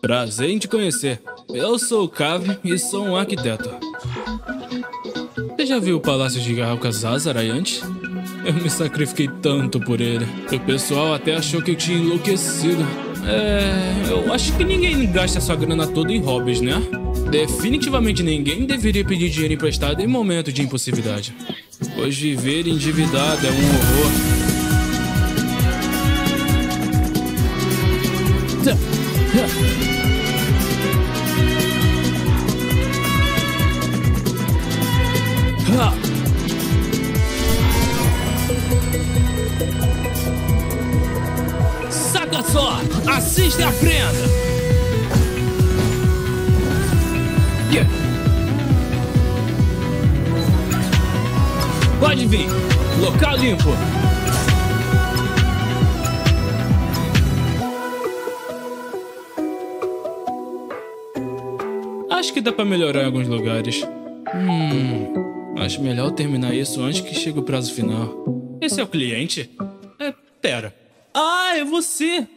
Prazer em te conhecer. Eu sou o Kaveh e sou um arquiteto. Você já viu o Palácio de Garraucas Azarai antes? Eu me sacrifiquei tanto por ele. O pessoal até achou que eu tinha enlouquecido. Eu acho que ninguém gasta sua grana toda em hobbies, né? Definitivamente ninguém deveria pedir dinheiro emprestado em momento de impulsividade. Pois viver endividado é um horror. Saca só, assista e aprenda. Pode vir, local limpo. Acho que dá pra melhorar em alguns lugares. Acho melhor terminar isso antes que chegue o prazo final. Esse é o cliente? Pera. Ah, é você!